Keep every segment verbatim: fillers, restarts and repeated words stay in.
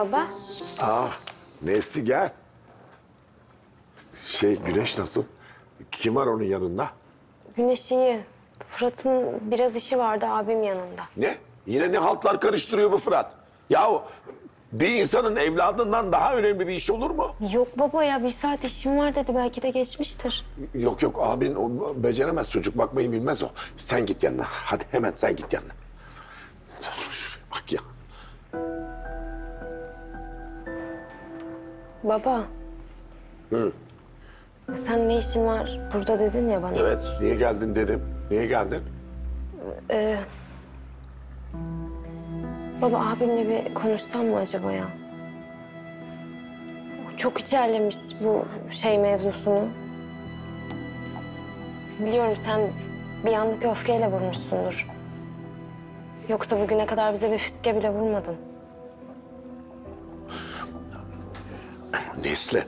baba. Ah, Nesli gel. Şey, Güneş nasıl? Kim var onun yanında? Güneş iyi. Fırat'ın biraz işi vardı abim yanında. Ne? Yine ne haltlar karıştırıyor bu Fırat? Yahu bir insanın evladından daha önemli bir iş olur mu? Yok baba ya, bir saat işim var dedi. Belki de geçmiştir. Yok yok, abin o beceremez, çocuk bakmayı bilmez o. Sen git yanına. Hadi hemen sen git yanına. Bak ya. Baba. Hı? Sen ne işin var burada dedin ya bana. Evet, niye geldin dedim. Niye geldin? Ee, baba abimle bir konuşsam mı acaba ya? Çok içerlemiş bu şey mevzusunu. Biliyorum sen bir anlık öfkeyle vurmuşsundur. Yoksa bugüne kadar bize bir fiske bile vurmadın. Nesli.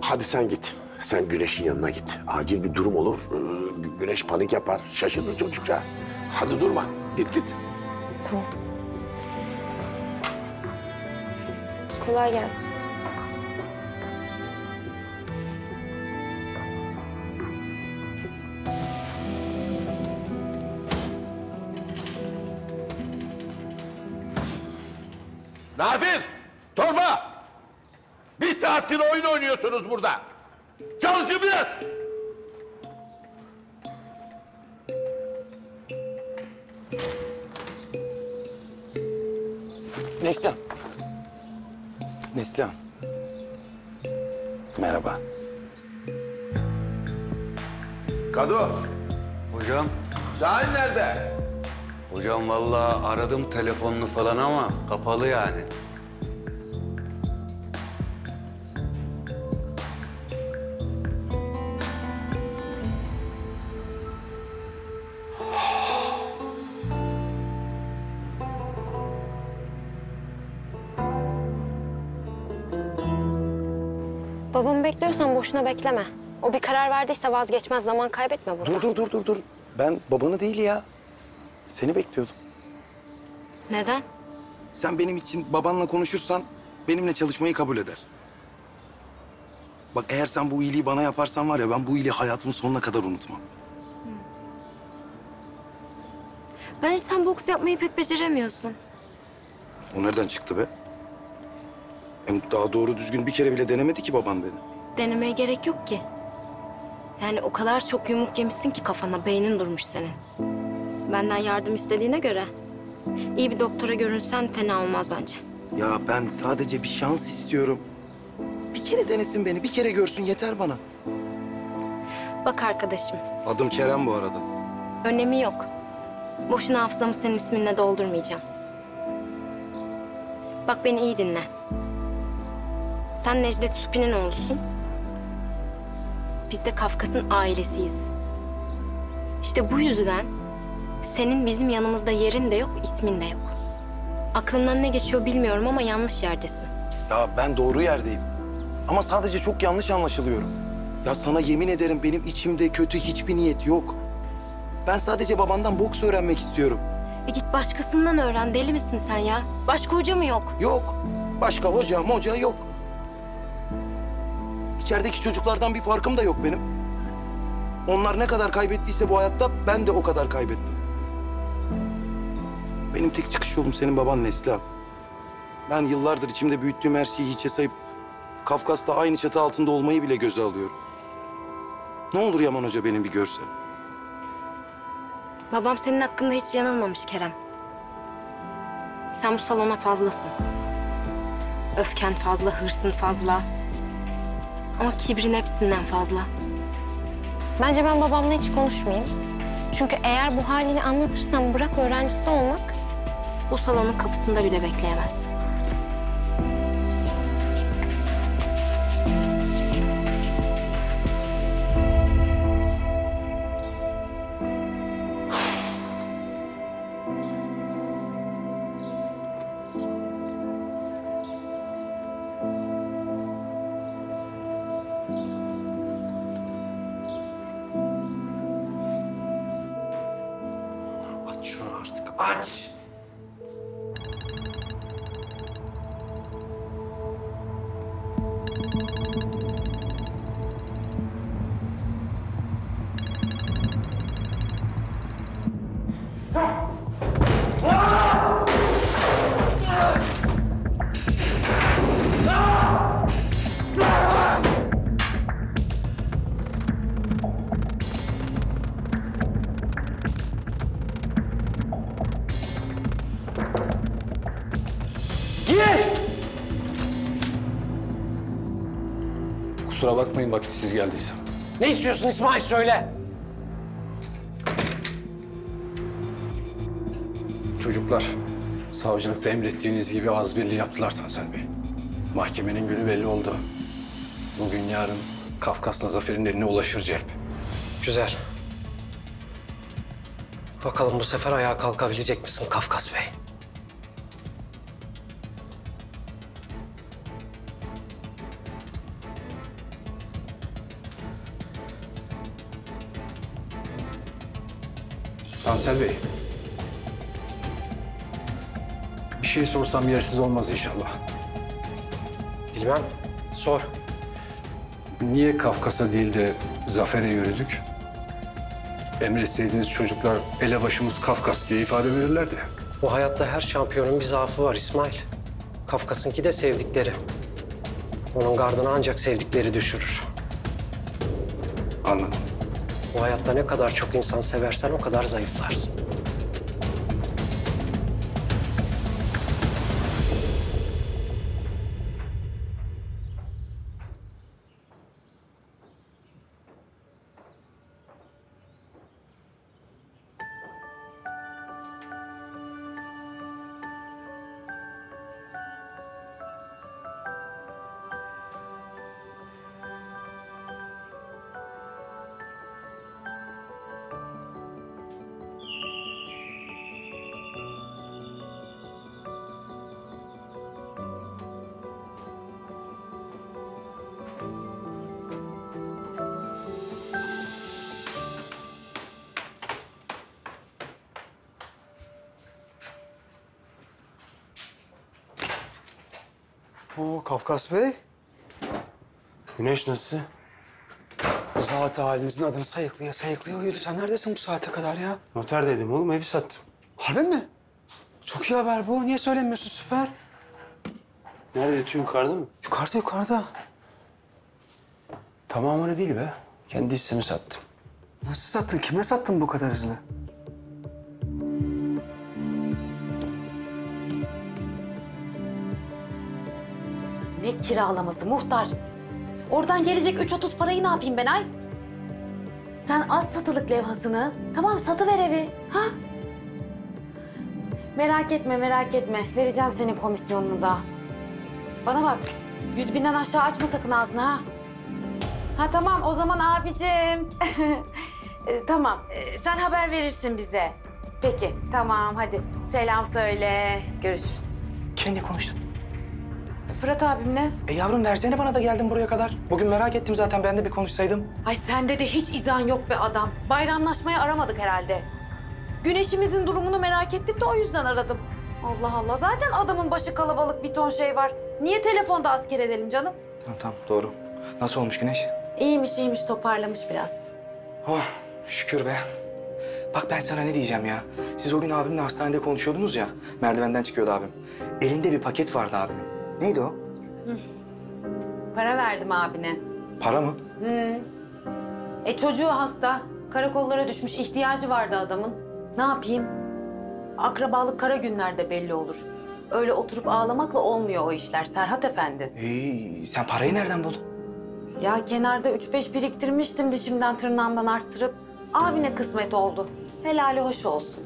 Hadi sen git. Sen Güneş'in yanına git. Acil bir durum olur. Ee, güneş panik yapar. Şaşırır çocukcağız. Hadi durma. Git git. Tamam. Kolay gelsin. Nazir! Torba! Bir saattir oyun oynuyorsunuz burada. Çalışın biraz! Neslihan. Neslihan. Merhaba. Kadu. Hocam. Şahin nerede? Hocam vallahi aradım telefonunu falan ama kapalı yani. Babamı bekliyorsan boşuna bekleme. O bir karar verdiyse vazgeçmez, zaman kaybetme burada. Dur, dur, dur, dur, dur. Ben babanı değil ya. Seni bekliyordum. Neden? Sen benim için babanla konuşursan benimle çalışmayı kabul eder. Bak eğer sen bu iyiliği bana yaparsan var ya, ben bu iyiliği hayatımın sonuna kadar unutmam. Bence sen boks yapmayı pek beceremiyorsun. O nereden çıktı be? Hem daha doğru düzgün bir kere bile denemedi ki baban beni. Denemeye gerek yok ki. Yani o kadar çok yumruk yemişsin ki kafana, beynin durmuş senin. Benden yardım istediğine göre iyi bir doktora görünsen fena olmaz bence. Ya ben sadece bir şans istiyorum. Bir kere denesin beni, bir kere görsün yeter bana. Bak arkadaşım. Adım Kerem bu arada. Önemi yok. Boşuna hafızamı senin isminle doldurmayacağım. Bak beni iyi dinle. Sen Necdet Supi'nin oğlusun. Biz de Kafkas'ın ailesiyiz. İşte bu yüzden senin bizim yanımızda yerin de yok, ismin de yok. Aklından ne geçiyor bilmiyorum ama yanlış yerdesin. Ya ben doğru yerdeyim. Ama sadece çok yanlış anlaşılıyorum. Ya sana yemin ederim benim içimde kötü hiçbir niyet yok. Ben sadece babandan boks öğrenmek istiyorum. E git başkasından öğren, deli misin sen ya? Başka hoca mı yok? Yok. Başka hoca moca yok. İçerideki çocuklardan bir farkım da yok benim. Onlar ne kadar kaybettiyse bu hayatta ben de o kadar kaybettim. Benim tek çıkış yolum senin baban Neslihan. Ben yıllardır içimde büyüttüğüm her şeyi hiçe sayıp Kafkas'ta aynı çatı altında olmayı bile göze alıyorum. Ne olur Yaman Hoca benim bir görse. Babam senin hakkında hiç yanılmamış Kerem. Sen bu salona fazlasın. Öfken fazla, hırsın fazla. Ama kibrin hepsinden fazla. Bence ben babamla hiç konuşmayayım. Çünkü eğer bu halini anlatırsam bırak öğrencisi olmak, bu salonun kapısında bile bekleyemez. Kusura bakmayın vaktisiz geldiysem. Ne istiyorsun İsmail, söyle. Çocuklar savcılıkta emrettiğiniz gibi ağız birliği yaptılar Hansel Bey. Mahkemenin günü belli oldu. Bugün yarın Kafkas'la Zafer'in eline ulaşır celp. Güzel. Bakalım bu sefer ayağa kalkabilecek misin Kafkas Bey? Hansel Bey. Bir şey sorsam yersiz olmaz inşallah. Bilmem. Sor. Niye Kafkas'a değil de Zafer'e yürüdük? Emretseydiniz çocuklar elebaşımız Kafkas diye ifade verirlerdi. Bu hayatta her şampiyonun bir zaafı var İsmail. Kafkas'ınki de sevdikleri. Onun gardını ancak sevdikleri düşürür. Anladım. Bu hayatta ne kadar çok insan seversen o kadar zayıflarsın. Oo, Kafkas Bey. Güneş nasıl? Zaten halinizin adını sayıklaya sayıklaya uyudu. Sen neredesin bu saate kadar ya? Noter dedim oğlum, evi sattım. Harbi mi? Çok iyi haber bu. Niye söylemiyorsun? Süper. Nerede yatıyor, yukarıda mı? Yukarıda, yukarıda. Tamamını değil be. Kendi hissemi sattım. Nasıl sattın? Kime sattın bu kadar hızlı? Ne kiralaması muhtar? Oradan gelecek üç otuz parayı ne yapayım ben ay? Sen az satılık levhasını, tamam satıver evi, ha? Merak etme, merak etme. Vereceğim senin komisyonunu da. Bana bak, yüz binden aşağı açma sakın ağzını ha. Ha tamam, o zaman abicim. e, tamam, e, sen haber verirsin bize. Peki, tamam hadi. Selam söyle, görüşürüz. Kendi konuştun. Fırat abimle. E yavrum versene bana da, geldim buraya kadar. Bugün merak ettim zaten, ben de bir konuşsaydım. Ay sende de hiç izan yok be adam. Bayramlaşmaya aramadık herhalde. Güneşimizin durumunu merak ettim de o yüzden aradım. Allah Allah, zaten adamın başı kalabalık, bir ton şey var. Niye telefonda asker edelim canım? Tamam tamam, doğru. Nasıl olmuş Güneş? İyiymiş iyiymiş, toparlamış biraz. Oh şükür be. Bak ben sana ne diyeceğim ya. Siz o gün abimle hastanede konuşuyordunuz ya. Merdivenden çıkıyordu abim. Elinde bir paket vardı abimin. Neydi o? Hı. Para verdim abine. Para mı? Hı. E çocuğu hasta. Karakollara düşmüş. İhtiyacı vardı adamın. Ne yapayım? Akrabalık kara günlerde belli olur. Öyle oturup ağlamakla olmuyor o işler Serhat Efendi. Hey, sen parayı nereden buldun? Ya kenarda üç beş biriktirmiştim dişimden tırnağımdan arttırıp. Abine kısmet oldu. Helali hoş olsun.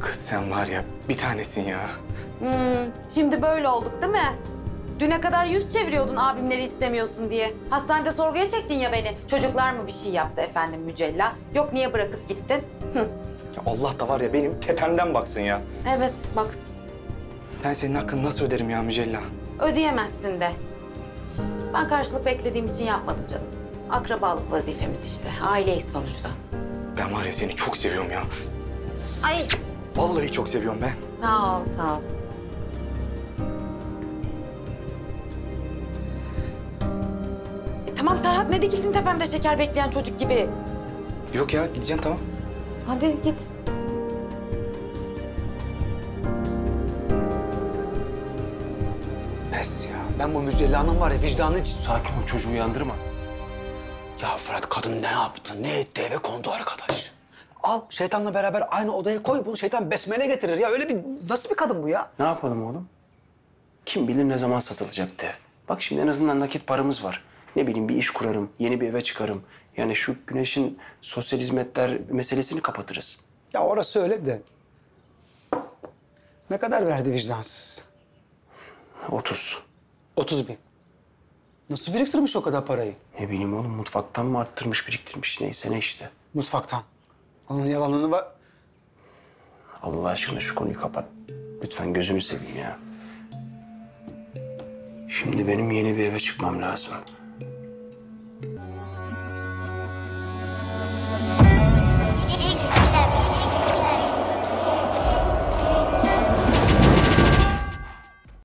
Kız sen var ya bir tanesin ya. Hmm, şimdi böyle olduk değil mi? Düne kadar yüz çeviriyordun abimleri istemiyorsun diye. Hastanede sorguya çektin ya beni. Çocuklar mı bir şey yaptı efendim Mücella? Yok niye bırakıp gittin? Ya Allah da var ya benim tepemden baksın ya. Evet baksın. Ben senin hakkını nasıl öderim ya Mücella? Ödeyemezsin de. Ben karşılık beklediğim için yapmadım canım. Akrabalık vazifemiz işte. Aileyiz sonuçta. Ben var ya seni çok seviyorum ya. Ay. Vallahi çok seviyorum be. Sağ ol, sağ ol. E, tamam Serhat, ne dikildin tepemde şeker bekleyen çocuk gibi? Yok ya, gideceğim tamam. Hadi git. Pes ya, ben bu Mücella'nın var ya vicdanın için... Sakin ol, çocuğu uyandırma. Ya Fırat, kadın ne yaptı, ne etti, eve kondu arkadaş. Al şeytanla beraber aynı odaya koy bunu, şeytan besmele getirir ya. Öyle bir, nasıl bir kadın bu ya? Ne yapalım oğlum? Kim bilir ne zaman satılacaktı. Bak şimdi en azından nakit paramız var. Ne bileyim bir iş kurarım, yeni bir eve çıkarım. Yani şu Güneş'in sosyal hizmetler meselesini kapatırız. Ya orası öyle de. Ne kadar verdi vicdansız? Otuz. Otuz bin. Nasıl biriktirmiş o kadar parayı? Ne bileyim oğlum, mutfaktan mı arttırmış, biriktirmiş, neyse ne işte. Mutfaktan. Onun yalanını var. Allah aşkına şu konuyu kapat. Lütfen gözünü seveyim ya. Şimdi benim yeni bir eve çıkmam lazım.